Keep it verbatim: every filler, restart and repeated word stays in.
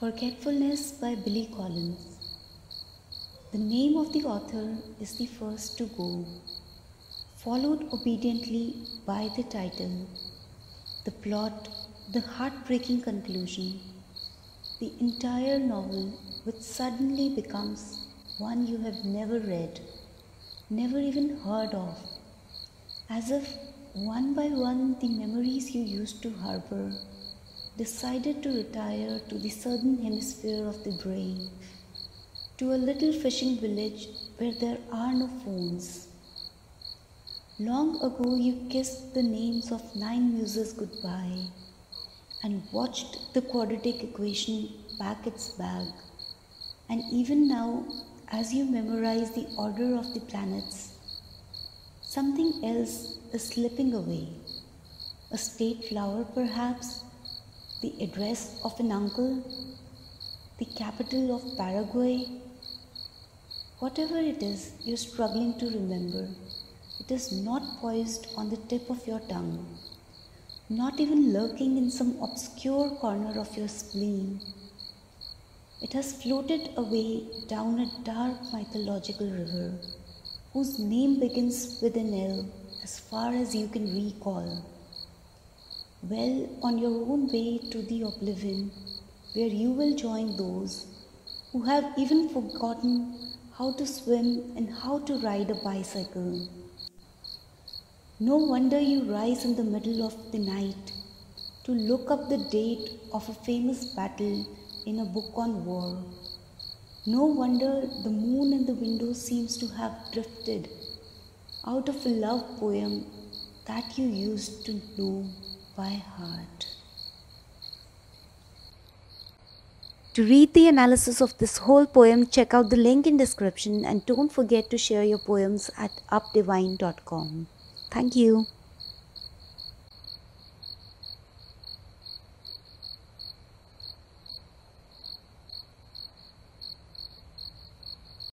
Forgetfulness by Billy Collins. The name of the author is the first to go, followed obediently by the title, the plot, the heartbreaking conclusion. The entire novel, which suddenly becomes one you have never read, never even heard of, as if one by one the memories you used to harbor decided to retire to the southern hemisphere of the brain, to a little fishing village where there are no phones. Long ago you kissed the names of nine muses goodbye and watched the quadratic equation pack its bag. And even now, as you memorize the order of the planets, something else is slipping away. A state flower, perhaps, the address of an uncle, the capital of Paraguay. Whatever it is you're struggling to remember, it is not poised on the tip of your tongue, not even lurking in some obscure corner of your spleen. It has floated away down a dark mythological river, whose name begins with an L as far as you can recall. Well, on your own way to the oblivion, where you will join those who have even forgotten how to swim and how to ride a bicycle. No wonder you rise in the middle of the night to look up the date of a famous battle in a book on war. No wonder the moon in the window seems to have drifted out of a love poem that you used to know by heart. To read the analysis of this whole poem, check out the link in description and don't forget to share your poems at up divine dot com. Thank you.